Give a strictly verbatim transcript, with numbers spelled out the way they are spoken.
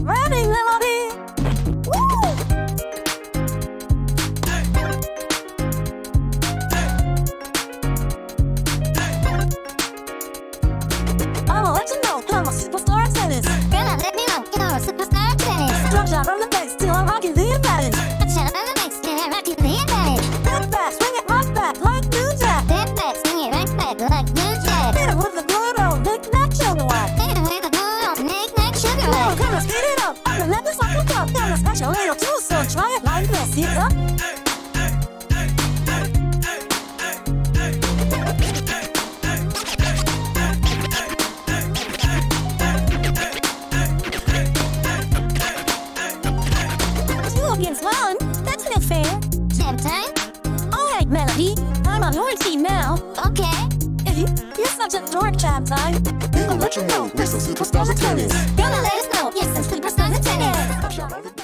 Running Melody. Woo! I'm a legend, no, I'm a superstar at tennis. Girl, let me know, you know, a superstar at tennis. Drop shot from the face till I'm rocking the advantage. Drop shot from the face till I'm rocking the advantage. Bend back, swing it right back like New Jack. Bend back, swing it right back like New Jack. Hit it with the blue roll, knick-knack, sugar-whack. Hit it with the blue roll, knick-knack, sugar-whack. Come on, speed it up, I'm gonna let this like a cup. I'm a special little tool, so try it like this, you know? I'm on your team now. Okay. You're such a dork, chap time. We'll let you know we're some superstars of tennis. Gonna let us know, yes, some superstars of tennis.